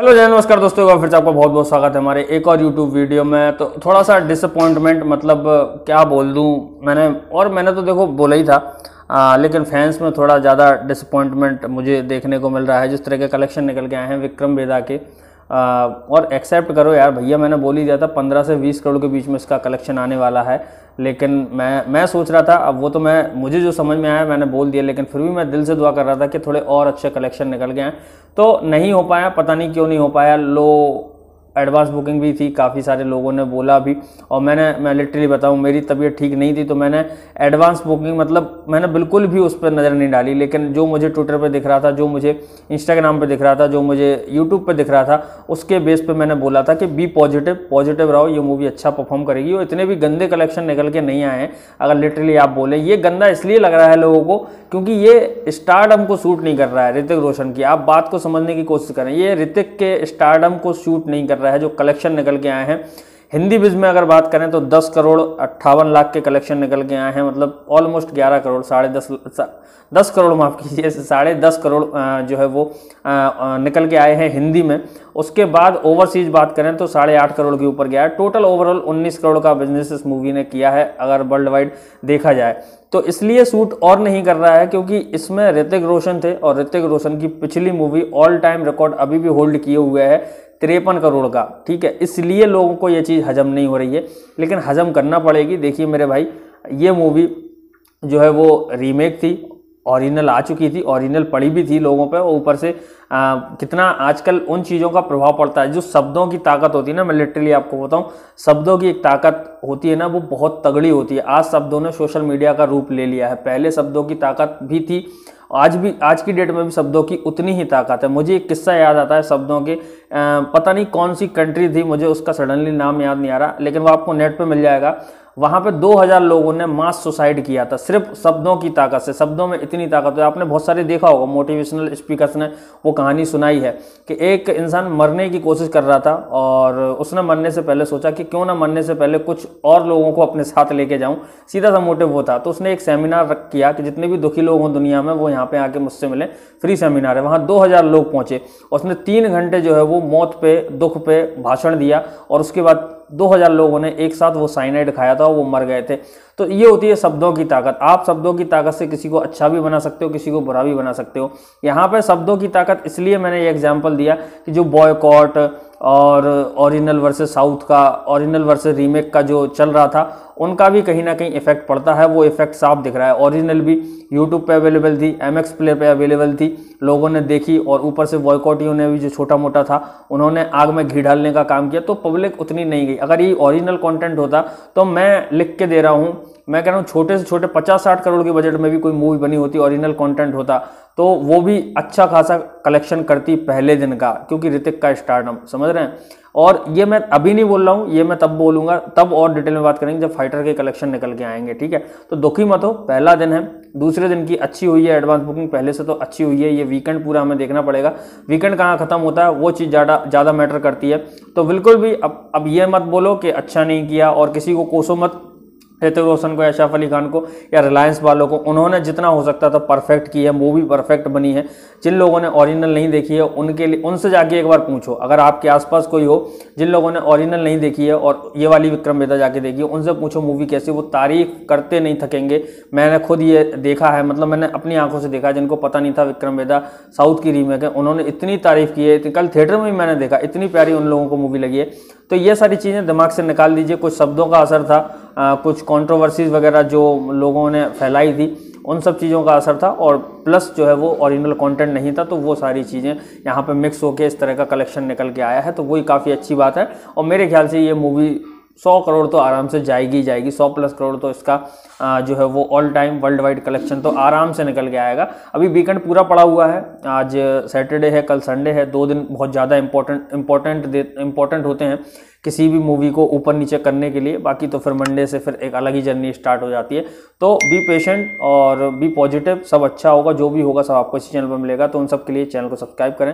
Hello जय नमस्कार दोस्तों, फिर से आपका बहुत बहुत स्वागत है हमारे एक और यूट्यूब वीडियो में। तो थोड़ा सा डिसअपॉइंटमेंट, मतलब क्या बोल दूं, मैंने तो देखो बोला ही था लेकिन फैंस में थोड़ा ज़्यादा डिसअपॉइंटमेंट मुझे देखने को मिल रहा है। जिस तरह के कलेक्शन निकल के आए हैं विक्रम वेधा के, और एक्सेप्ट करो यार भैया, मैंने बोल ही दिया था 15 से 20 करोड़ के बीच में इसका कलेक्शन आने वाला है। लेकिन मैं सोच रहा था, अब वो तो मुझे जो समझ में आया मैंने बोल दिया, लेकिन फिर भी मैं दिल से दुआ कर रहा था कि थोड़े और अच्छे कलेक्शन निकल गए हैं। तो नहीं हो पाया, पता नहीं क्यों नहीं हो पाया। लो एडवांस बुकिंग भी थी, काफ़ी सारे लोगों ने बोला भी, और मैं लिटरली बताऊँ मेरी तबीयत ठीक नहीं थी तो मैंने एडवांस बुकिंग मतलब मैंने बिल्कुल भी उस पर नज़र नहीं डाली। लेकिन जो मुझे ट्विटर पे दिख रहा था, जो मुझे इंस्टाग्राम पे दिख रहा था, जो मुझे यूट्यूब पे दिख रहा था, उसके बेस पे मैंने बोला था कि बी पॉजिटिव रहो, ये मूवी अच्छा परफॉर्म करेगी। और इतने भी गंदे कलेक्शन निकल के नहीं आए हैं। अगर लिटरली आप बोले ये गंदा इसलिए लग रहा है लोगों को क्योंकि ये स्टारडम को शूट नहीं कर रहा है ऋतिक रोशन की। आप बात को समझने की कोशिश करें, ये ऋतिक के स्टारडम को शूट नहीं कर रहा है। जो कलेक्शन निकल के आए हैं हिंदी बिज में अगर बात करें तो 10 करोड़ 58 लाख के कलेक्शन निकल के आए हैं, मतलब ऑलमोस्ट 11 करोड़ 10 करोड़ माफ़ कीजिए 10.5 करोड़ जो है वो निकल के आए हैं हिंदी में। उसके बाद ओवरसीज बात करें तो 8.5 करोड़ के ऊपर गया है। टोटल ओवरऑल 19 करोड़ का बिजनेस इस मूवी ने किया है अगर वर्ल्ड वाइड देखा जाए तो। इसलिए सूट और नहीं कर रहा है क्योंकि इसमें ऋतिक रोशन थे और ऋतिक रोशन की पिछली मूवी ऑल टाइम रिकॉर्ड अभी भी होल्ड किए हुए है 53 करोड़ का, ठीक है। इसलिए लोगों को ये चीज़ हजम नहीं हो रही है, लेकिन हजम करना पड़ेगी। देखिए मेरे भाई, ये मूवी जो है वो रीमेक थी, ओरिजिनल आ चुकी थी, ओरिजिनल पड़ी भी थी लोगों पे। ऊपर से कितना आजकल उन चीज़ों का प्रभाव पड़ता है, जो शब्दों की ताकत होती है ना, मैं लिटरली आपको बताऊं शब्दों की एक ताकत होती है ना, वो बहुत तगड़ी होती है। आज शब्दों ने सोशल मीडिया का रूप ले लिया है, पहले शब्दों की ताकत भी थी, आज की डेट में भी शब्दों की उतनी ही ताकत है। मुझे एक किस्सा याद आता है शब्दों के, पता नहीं कौन सी कंट्री थी, मुझे उसका सडनली नाम याद नहीं आ रहा, लेकिन वो आपको नेट पे मिल जाएगा। वहाँ पे 2000 लोगों ने मास सुसाइड किया था सिर्फ शब्दों की ताकत से। शब्दों में इतनी ताकत है, आपने बहुत सारे देखा होगा मोटिवेशनल स्पीकर्स ने वो कहानी सुनाई है कि एक इंसान मरने की कोशिश कर रहा था और उसने मरने से पहले सोचा कि क्यों ना मरने से पहले कुछ और लोगों को अपने साथ लेके जाऊँ, सीधा सा मोटिव वो था। तो उसने एक सेमिनार किया कि जितने भी दुखी लोग हों दुनिया में वो यहाँ पे आके मुझसे मिले, फ्री सेमिनार है। वहाँ 2000 लोग पहुँचे, उसने 3 घंटे जो है वो मौत पे, दुख पे भाषण दिया और उसके बाद 2000 लोगों ने एक साथ वो साइनाइड खाया था और वो मर गए थे। तो ये होती है शब्दों की ताकत। आप शब्दों की ताकत से किसी को अच्छा भी बना सकते हो, किसी को बुरा भी बना सकते हो। यहाँ पे शब्दों की ताकत इसलिए मैंने ये एग्जांपल दिया कि जो बॉयकॉट और ओरिजिनल वर्सेस साउथ का, ओरिजिनल वर्सेस रीमेक का जो चल रहा था, उनका भी कहीं ना कहीं इफेक्ट पड़ता है। वो इफेक्ट साफ दिख रहा है। ओरिजिनल भी यूट्यूब पे अवेलेबल थी, MX प्ले पे अवेलेबल थी, लोगों ने देखी, और ऊपर से बॉयकॉटियों ने भी जो छोटा मोटा था उन्होंने आग में घी डालने का काम किया, तो पब्लिक उतनी नहीं गई। अगर ये ओरिजिनल कॉन्टेंट होता तो मैं लिख के दे रहा हूँ, मैं कह रहा हूँ छोटे से छोटे 50-60 करोड़ के बजट में भी कोई मूवी बनी होती, ओरिजिनल कंटेंट होता, तो वो भी अच्छा खासा कलेक्शन करती पहले दिन का, क्योंकि ऋतिक का स्टारडम, समझ रहे हैं। और ये मैं अभी नहीं बोल रहा हूँ, ये मैं तब बोलूँगा, तब और डिटेल में बात करेंगे जब फाइटर के कलेक्शन निकल के आएंगे, ठीक है। तो दुखी मत हो, पहला दिन है। दूसरे दिन की अच्छी हुई है एडवांस बुकिंग, पहले से तो अच्छी हुई है। ये वीकेंड पूरा हमें देखना पड़ेगा, वीकेंड कहाँ खत्म होता है वो चीज़ ज़्यादा मैटर करती है। तो बिल्कुल भी अब ये मत बोलो कि अच्छा नहीं किया, और किसी को कोसो मत, ऋतिक रोशन को या सैफ अली खान को या रिलायंस वालों को। उन्होंने जितना हो सकता था परफेक्ट की है, मूवी परफेक्ट बनी है। जिन लोगों ने ओरिजिनल नहीं देखी है उनके लिए, उनसे जाके एक बार पूछो, अगर आपके आसपास कोई हो जिन लोगों ने ओरिजिनल नहीं देखी है और ये वाली विक्रम वेधा जाके देखी है, उनसे पूछो मूवी कैसी, वो तारीफ करते नहीं थकेंगे। मैंने खुद ये देखा है, मतलब मैंने अपनी आंखों से देखा। जिनको पता नहीं था विक्रम वेधा साउथ की रीमेक है, उन्होंने इतनी तारीफ की है, कल थिएटर में भी मैंने देखा, इतनी प्यारी उन लोगों को मूवी लगी है। तो ये सारी चीज़ें दिमाग से निकाल दीजिए। कुछ शब्दों का असर था, कुछ कंट्रोवर्सीज वगैरह जो लोगों ने फैलाई थी, उन सब चीज़ों का असर था, और प्लस जो है वो ओरिजिनल कंटेंट नहीं था, तो वो सारी चीज़ें यहाँ पे मिक्स होके इस तरह का कलेक्शन निकल के आया है। तो वही काफ़ी अच्छी बात है, और मेरे ख्याल से ये मूवी 100 करोड़ तो आराम से जाएगी 100+ करोड़ तो इसका जो है वो all time world wide collection तो आराम से निकल के आएगा। अभी वीकेंड पूरा पड़ा हुआ है, आज सैटरडे है, कल संडे है, 2 दिन बहुत ज़्यादा इम्पोर्टेंट होते हैं किसी भी मूवी को ऊपर नीचे करने के लिए। बाकी तो फिर मंडे से फिर एक अलग ही जर्नी स्टार्ट हो जाती है। तो बी पेशेंट और बी पॉजिटिव, सब अच्छा होगा, जो भी होगा सब आपको इस चैनल पर मिलेगा। तो उन सब के लिए चैनल को सब्सक्राइब करें।